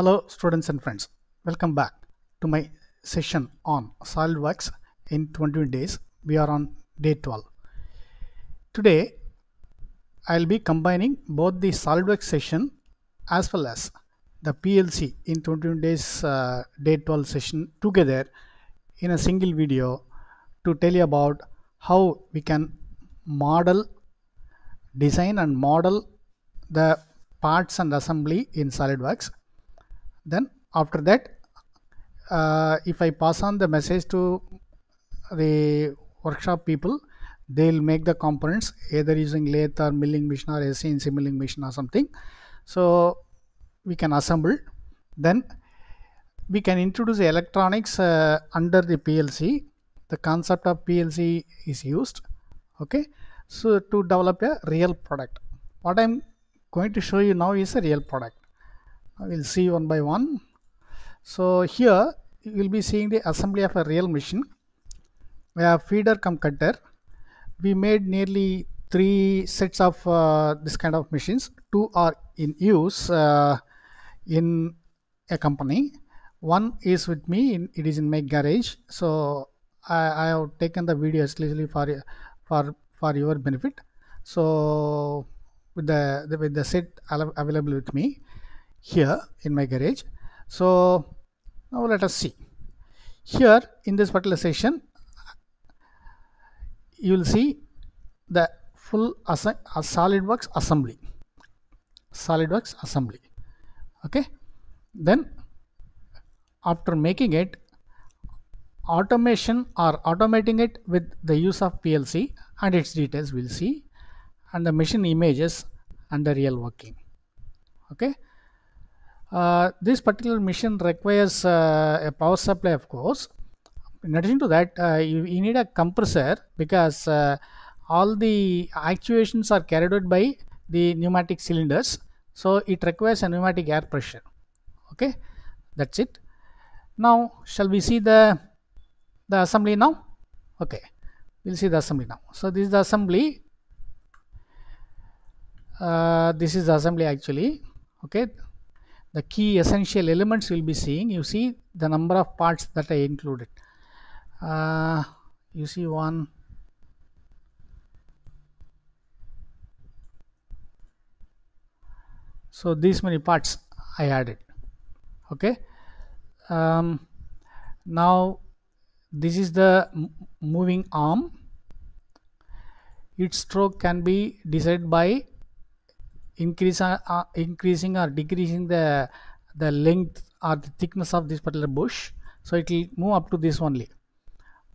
Hello students and friends, welcome back to my session on SOLIDWORKS in 21 days. We are on day 12. Today I will be combining both the SOLIDWORKS session as well as the PLC in 21 days day 12 session together in a single video to tell you about how we can design and model the parts and assembly in SOLIDWORKS. Then after that, if I pass on the message to the workshop people, they will make the components either using lathe or milling machine or a CNC milling machine or something, so we can assemble. Then we can introduce electronics under the PLC. The concept of PLC is used, okay, so to develop a real product. What I am going to show you now is a real product. I will see one by one. So here you will be seeing the assembly of a real machine. We have feeder cum cutter. We made nearly 3 sets of this kind of machines. 2 are in use in a company. 1 is with me. It is in my garage. So I have taken the video exclusively for your benefit. So with the set available with me here in my garage. So now let us see. Here in this particular section you will see the full SOLIDWORKS assembly. Okay, then after making it, automation or automating it with the use of PLC, and its details we will see, and the machine images and the real working. Okay. This particular machine requires a power supply, of course. In addition to that, you need a compressor, because all the actuations are carried out by the pneumatic cylinders, so it requires a pneumatic air pressure. Okay, that's it. Now shall we see the assembly now? Okay, we'll see the assembly now. So this is the assembly. This is the assembly actually. Okay, the key essential elements will be seeing. You see the number of parts that I included. You see 1, so these many parts I added. Okay, now this is the moving arm. Its stroke can be decided by increasing or decreasing the length or the thickness of this particular bush, so it will move up to this only.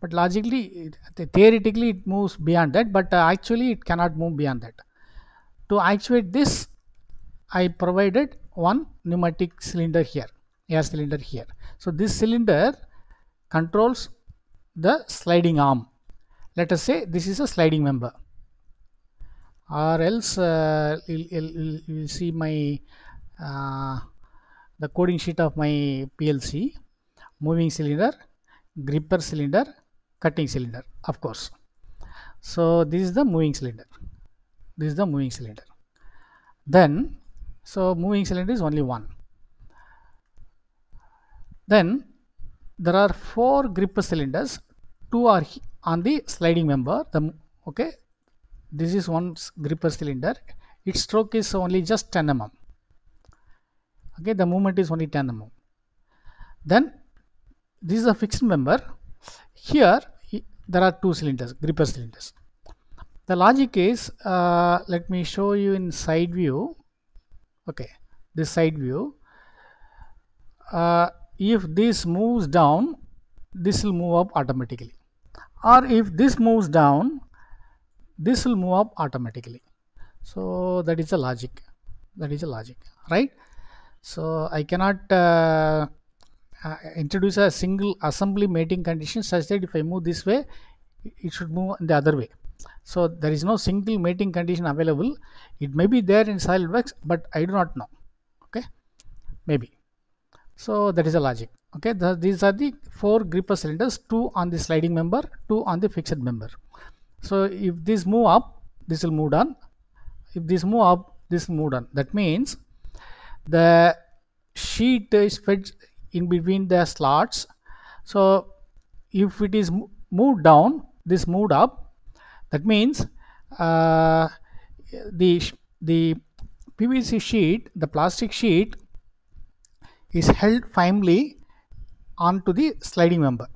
But logically, theoretically, it moves beyond that, but actually it cannot move beyond that. To actuate this, I provided one pneumatic cylinder here, air cylinder here. So this cylinder controls the sliding arm. Let us say this is a sliding member, or else you'll see my the coding sheet of my PLC: moving cylinder, gripper cylinder, cutting cylinder, of course. So this is the moving cylinder. Then, so moving cylinder is only one. Then there are 4 gripper cylinders. 2 are on the sliding member. Okay. This is one gripper cylinder. Its stroke is only just 10 mm. okay, the movement is only 10 mm. Then this is a fixed member. Here there are 2 cylinders, gripper cylinders. The logic is, let me show you in side view. Okay, this side view, if this moves down, this will move up automatically, or if this moves down, this will move up automatically. So that is the logic. Right? So I cannot introduce a single assembly mating condition such that if I move this way, it should move the other way. So there is no single mating condition available. It may be there in SOLIDWORKS, but I do not know. Okay, maybe. So that is the logic. Okay, these are the 4 gripper cylinders, 2 on the sliding member, 2 on the fixed member. So if this move up, this will move down. If this move up, this will move down. That means the sheet is fed in between the slots. So if it is moved down, this moved up, that means the PVC sheet, the plastic sheet, is held firmly onto the sliding member.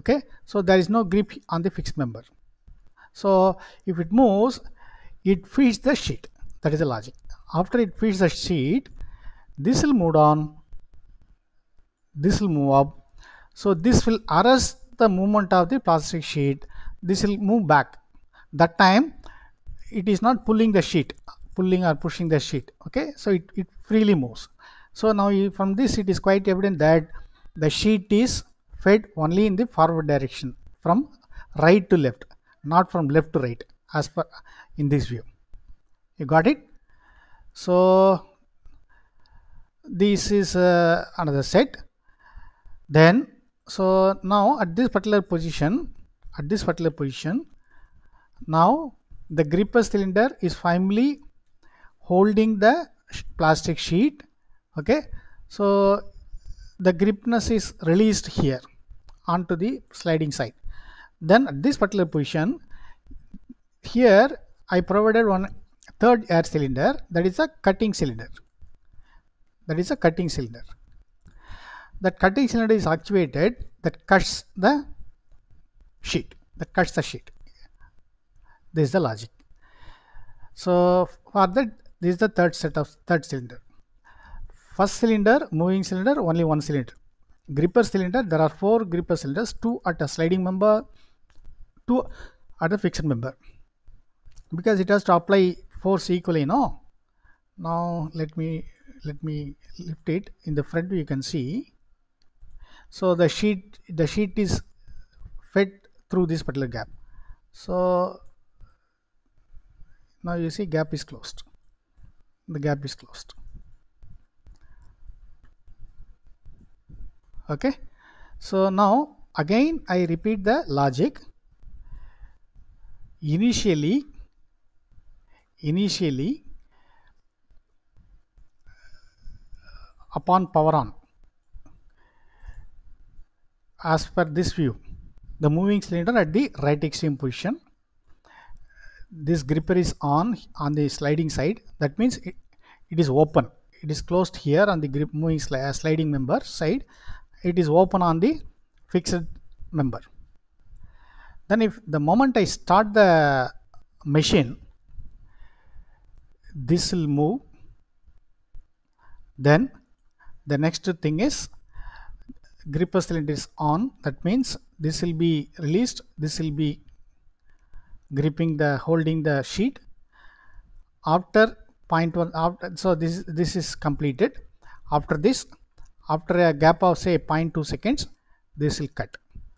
Okay, so there is no grip on the fixed member. So if it moves, it feeds the sheet. That is the logic. After it feeds the sheet, this will move down, this will move up. So this will arrest the movement of the plastic sheet. This will move back. That time it is not pulling the sheet, pulling or pushing the sheet. Okay, so it freely moves. So now from this it is quite evident that the sheet is fed only in the forward direction, from right to left, not from left to right, as per in this view. You got it? So this is another set. Then so now at this particular position, now the gripper cylinder is firmly holding the plastic sheet. Okay, so the gripness is released here onto the sliding side. Then at this particular position here, I provided one third air cylinder, that is a cutting cylinder. That cutting cylinder is actuated, that cuts the sheet. This is the logic. So for that, this is the third set of third cylinder. First cylinder, moving cylinder, only one cylinder. Gripper cylinder, there are four gripper cylinders, two at a sliding member, two at a fixed member, because it has to apply force equally. No, now let me lift it. In the front you can see. So the sheet is fed through this particular gap. So now you see gap is closed. Okay, so now again I repeat the logic. Initially upon power on, as per this view, the moving cylinder at the right extreme position, this gripper is on the sliding side. That means it is open. It is closed here on the grip moving sliding member side. It is open on the fixed member. Then if the moment I start the machine, this will move. Then the next thing is gripper cylinder is on. That means this will be released. This will be gripping the holding the sheet. After point one, after, so this is completed. After this, after a gap of say 0.2 seconds, this will cut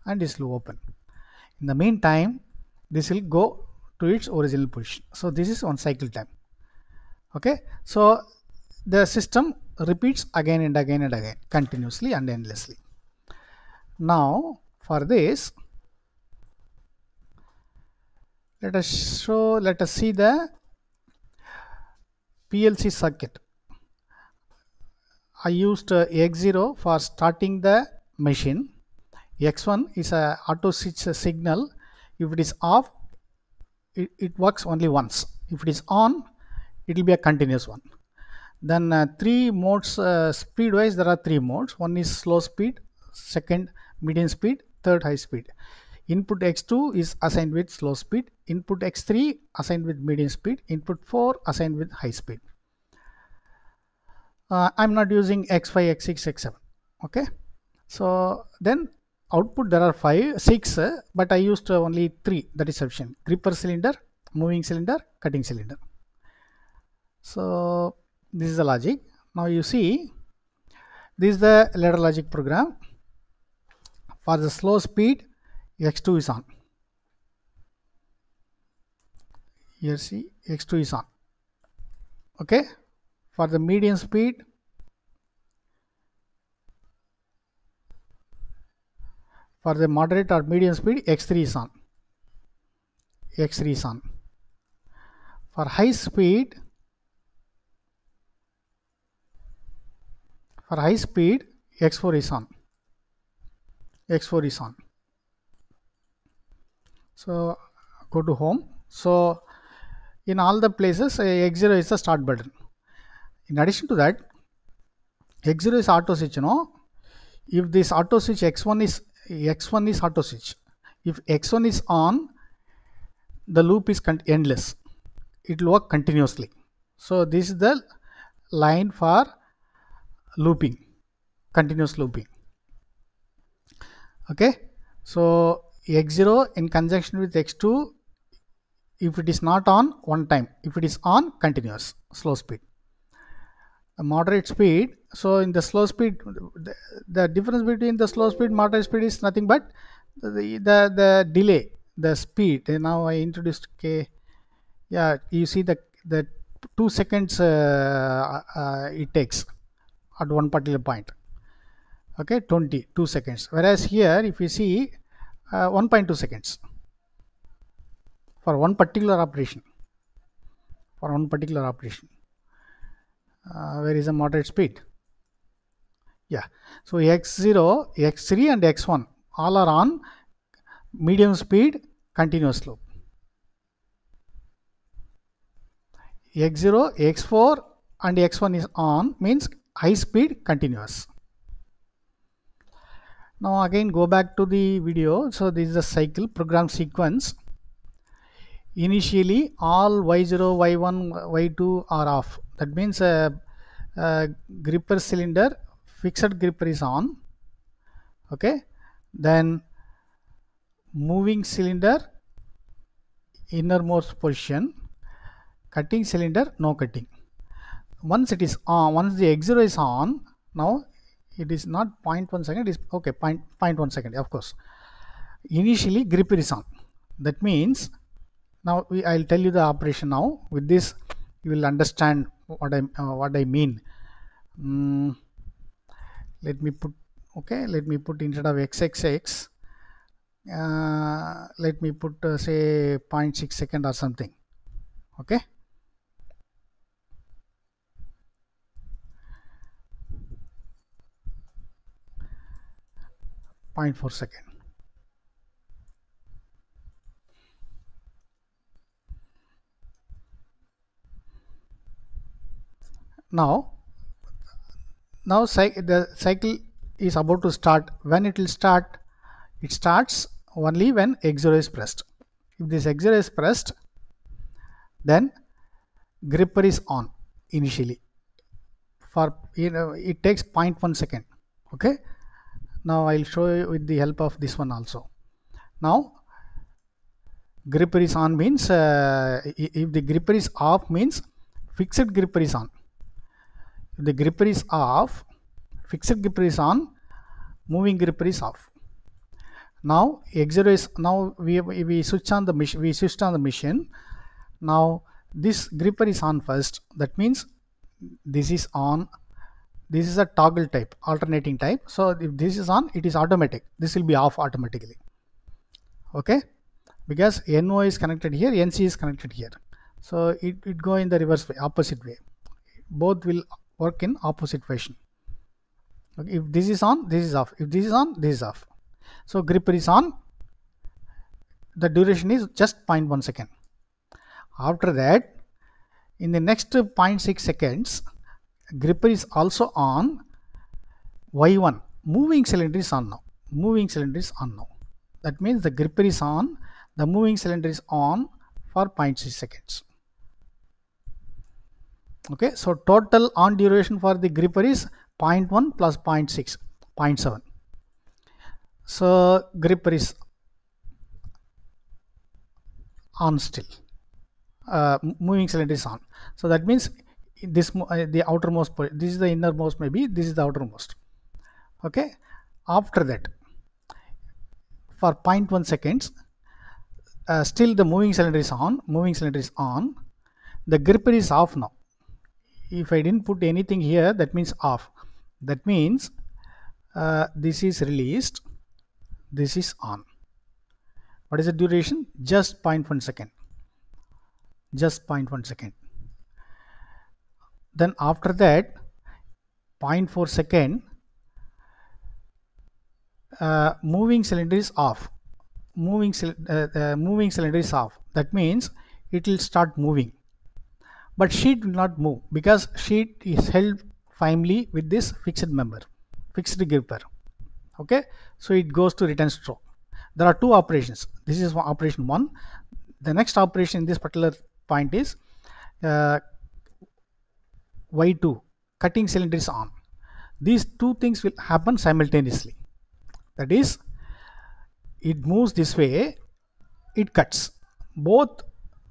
and this will open. In the meantime, this will go to its original position. So this is one cycle time. Okay, so the system repeats again and again and again, continuously and endlessly. Now for this, let us see the PLC circuit. I used X0 for starting the machine. X1 is a auto switch signal. If it is off, it works only once. If it is on, it will be a continuous one. Then three modes, speed wise there are three modes. One is slow speed, second medium speed, third high speed. Input X2 is assigned with slow speed, input X3 assigned with medium speed, input 4 assigned with high speed. I'm not using X5, X6, X7. Okay, so then output there are 5, 6, but I used only 3. That is sufficient. Gripper cylinder, moving cylinder, cutting cylinder. So this is the logic. Now you see, this is the ladder logic program. For the slow speed, X2 is on. Here see, X2 is on. Okay. For the medium speed, for the moderate or medium speed, X3 is on. For high speed, For high speed, X4 is on. X4 is on. So go to home. So in all the places, X0 is the start button. In addition to that, X0 is auto switch. No, if this auto switch X1 is auto switch. If X1 is on, the loop is endless. It will work continuously. So this is the line for looping, continuous looping. Okay. So X0 in conjunction with X2, if it is not on, one time. If it is on, continuous slow speed. A moderate speed. So in the slow speed, the difference between the slow speed, moderate speed is nothing but the delay, the speed. And now I introduced K. Yeah, you see the 2 seconds it takes at one particular point. Okay, 22 seconds. Whereas here, if you see, 1.2 seconds for one particular operation. For one particular operation. Where is the moderate speed? Yeah, so X0, X3 and X1 all are on medium speed continuous loop. X0, X4 and X1 is on, means high speed continuous. Now again go back to the video. So this is the cycle program sequence. Initially all Y0, Y1, Y2 are off. That means gripper cylinder, fixed gripper is on. Okay, then moving cylinder, innermost position. Cutting cylinder, no cutting. Once it is on, once the X0 is on, now it is not 0.1 second, it is okay, 0.1 second, of course. Initially gripper is on. That means now I will tell you the operation now. With this you will understand what I mean. Let me put, okay, let me put instead of XXX, let me put say 0.6 second or something. Okay, point 4 second. Now the cycle is about to start. When it will start? It starts only when X0 is pressed. If this X0 is pressed, then gripper is on initially. For, you know, it takes 0.1 second. Okay. Now I will show you with the help of this one also. Now gripper is on means if the gripper is off means fixed gripper is on. If the gripper is off, fixed gripper is on, moving gripper is off. Now X0 is, now we switch on the machine. We switched on the machine. Now this gripper is on first. That means this is on. This is a toggle type, alternating type. So if this is on, it is automatic. This will be off automatically. Okay, because NO is connected here, NC is connected here. So it go in the reverse way, opposite way. Both will work in opposite fashion. Okay, if this is on, this is off. If this is on, this is off. So gripper is on. The duration is just 0.1 second. After that, in the next 0.6 seconds, gripper is also on. Y1, moving cylinder is on now. Moving cylinder is on now. That means the gripper is on, the moving cylinder is on for 0.6 seconds. Okay, so total on duration for the gripper is 0.1 plus 0.6, 0.7. So gripper is on still. Moving cylinder is on. So that means this the outermost, this is the innermost, maybe this is the outermost. Okay, after that for 0.1 seconds still the moving cylinder is on. Moving cylinder is on. The gripper is off now. If I didn't put anything here, that means off. That means this is released, this is on. What is the duration? Just 0.1 second. Just 0.1 second. Then after that, 0.4 second, moving cylinder is off. Moving cylinder is off. That means it will start moving, but sheet will not move because sheet is held firmly with this fixed member, fixed gripper. Okay, so it goes to return stroke. There are two operations. This is operation one. The next operation in this particular point is Y2, cutting cylinder is on. These two things will happen simultaneously. That is, it moves this way, it cuts. Both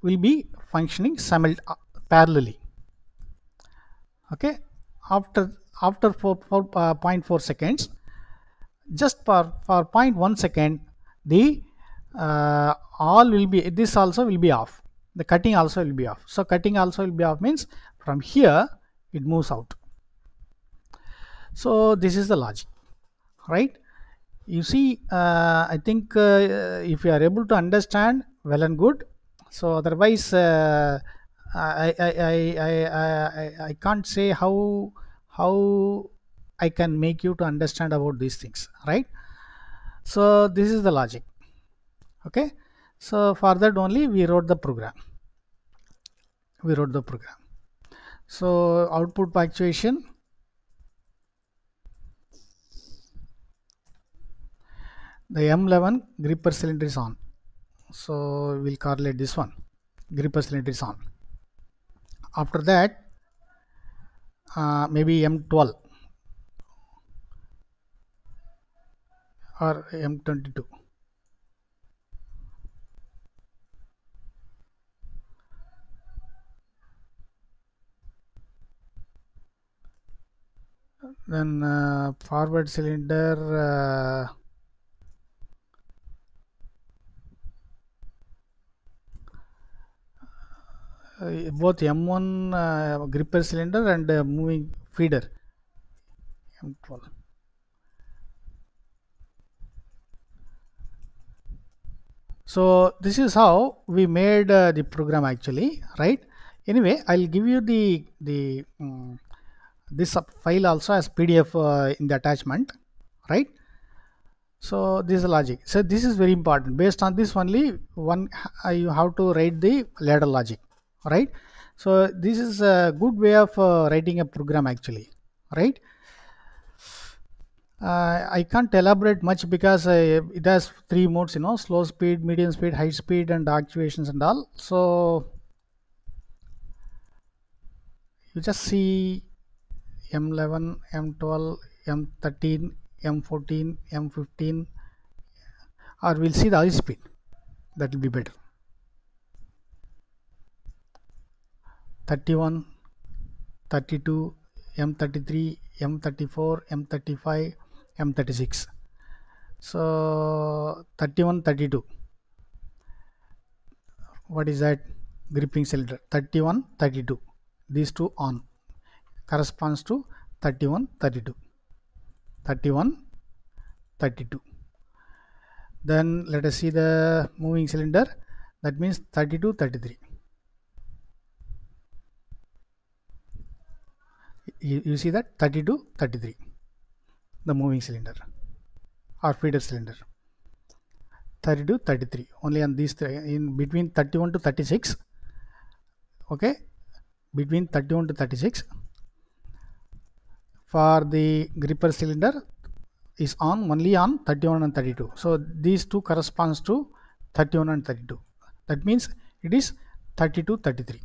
will be functioning parallelly. Okay, after 0.4 seconds, just for 0.1 second, the all will be, this also will be off. The cutting also will be off. So cutting also will be off means from here it moves out. So this is the logic, right? You see, I think if you are able to understand, well and good. So otherwise, I can't say how I can make you to understand about these things, right? So this is the logic. Okay, so for that only we wrote the program. So output actuation. The M11 gripper cylinder is on. So we'll correlate this one. Gripper cylinder is on. After that, maybe M12 or M22. Then forward cylinder, both M1 gripper cylinder and moving feeder M12. So this is how we made the program actually, right? Anyway, I'll give you the this file also as PDF in the attachment, right? So this is the logic. So this is very important. Based on this only you have to write the ladder logic, right? So this is a good way of writing a program actually, right? I can't elaborate much because it has three modes, you know, slow speed, medium speed, high speed, and actuations and all. So you just see M11, M12, M13, M14, M15, or we'll see the high speed. That will be better. 31, 32, M33, M34, M35, M36. So 31, 32. What is that? Gripping cylinder. 31, 32. These two on. Corresponds to 31, 32. 31, 32. Then let us see the moving cylinder. That means 32, 33. You see that 32, 33. The moving cylinder or feeder cylinder. 32, 33. Only on these three, in between 31 to 36. Okay. Between 31 to 36. For the gripper cylinder is on only on 31 and 32. So these two corresponds to 31 and 32. That means it is 32, 33.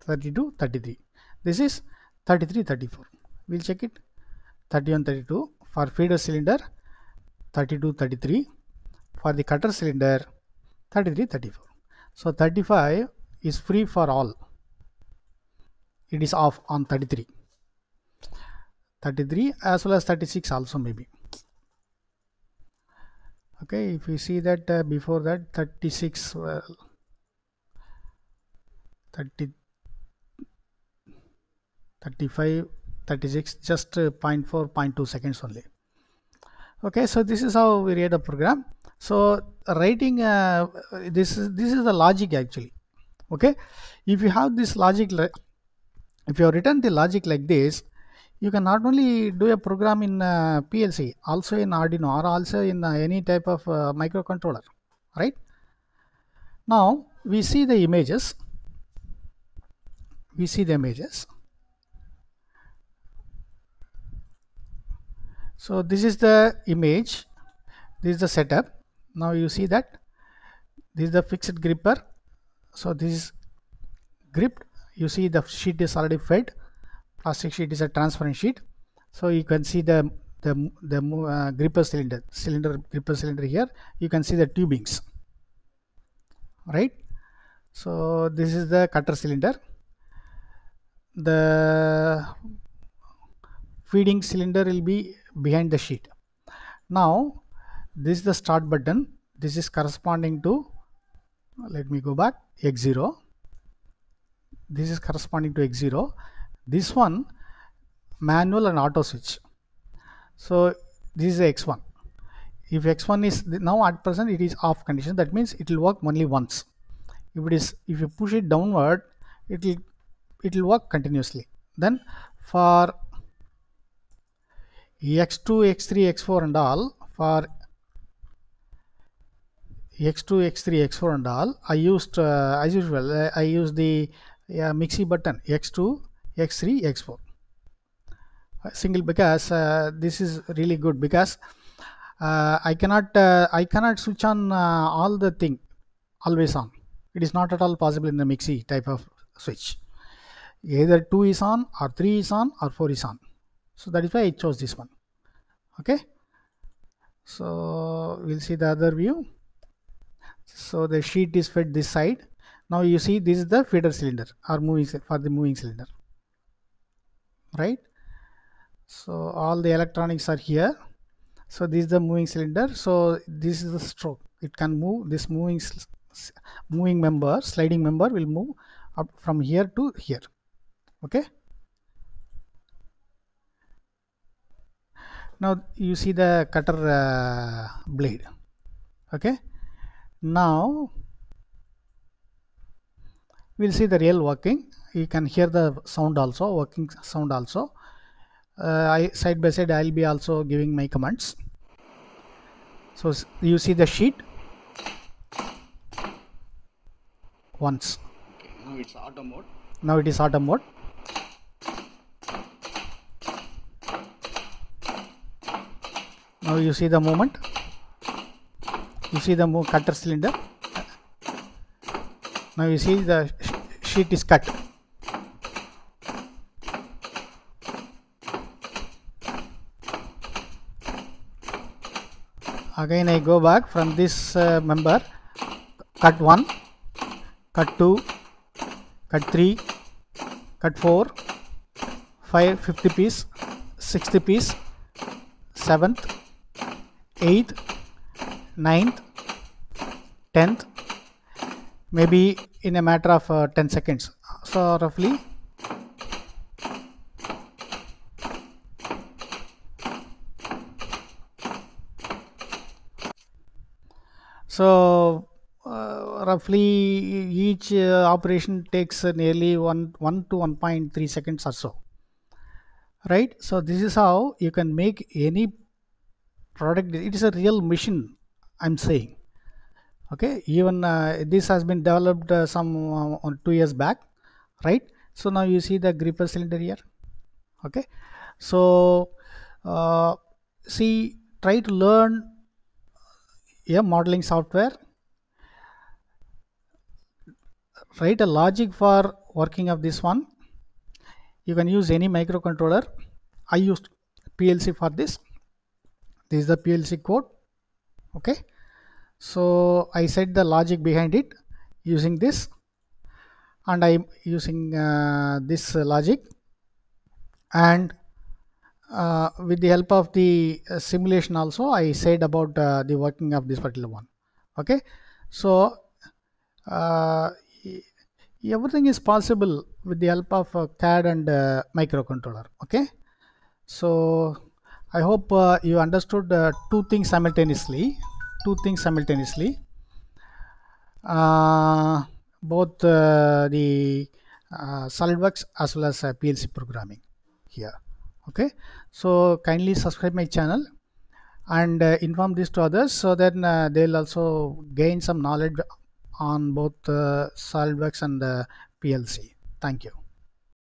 32, 33. This is 33, 34. We'll check it. 31, 32. For feeder cylinder, 32, 33. For the cutter cylinder, 33, 34. So 35 is free for all. It is off on 33. 33 as well as 36 also maybe. Okay, if you see that before that 36, 30, 35, 36, just 0.4, 0.2 seconds only. Okay, so this is how we read a program. So writing this is the logic actually. Okay, if you have this logic, if you have written the logic like this, you can not only do a program in PLC, also in Arduino or also in any type of microcontroller, right? Now we see the images. So this is the image, this is the setup. Now you see that this is the fixed gripper. So this is gripped. You see the sheet is already fed. Plastic sheet is a transparent sheet. So you can see the gripper cylinder here. You can see the tubings, right? So this is the cutter cylinder. The feeding cylinder will be behind the sheet. Now this is the start button. This is corresponding to, let me go back, X0. This is corresponding to X0. This one, manual and auto switch. So this is X1. If X1 is now at present, it is off condition. That means it will work only once. If it is, if you push it downward, it will work continuously. Then for X2, X3, X4 and all, for X2, X3, X4 and all, I used as usual, I used the mixi button, X2, X3, X4 single, because this is really good, because I cannot switch on all the thing always on. It is not at all possible in the mixi type of switch. Either 2 is on or 3 is on or 4 is on. So that is why I chose this one. Okay, so we'll see the other view. So the sheet is fed this side. Now you see this is the feeder cylinder or moving, for the moving cylinder, right? So all the electronics are here. So this is the moving cylinder. So this is the stroke. It can move this moving member, sliding member will move up from here to here. Okay. Now you see the cutter blade. Okay. Now we'll see the real working. You can hear the sound also, working sound also. I side by side I'll be also giving my commands. So you see the sheet once. Okay, now it's auto mode. Now it is auto mode. Now you see the movement. You see the cutter cylinder. Now you see the sheet is cut. Again I go back from this member, cut 1, cut 2, cut 3, cut 4, 5, 50 piece, 60 piece, 7th, 8th, 9th, 10th, maybe in a matter of 10 seconds. So roughly each operation takes nearly 1 to 1.3 seconds or so, right? So this is how you can make any product. It is a real machine, I'm saying. Okay, even this has been developed some 2 years back, right? So now you see the gripper cylinder here. Okay, so see, try to learn a modeling software, write a logic for working of this one. You can use any microcontroller. I used PLC for this. This is the PLC code. Okay, so I set the logic behind it using this, and I'm using this logic, and with the help of the simulation also I said about the working of this particular one. Okay, so everything is possible with the help of CAD and microcontroller. Okay, so I hope you understood two things simultaneously, both the SolidWorks as well as PLC programming here. Okay, so kindly subscribe my channel and inform this to others, so then they'll also gain some knowledge on both SOLIDWORKS and PLC. Thank you.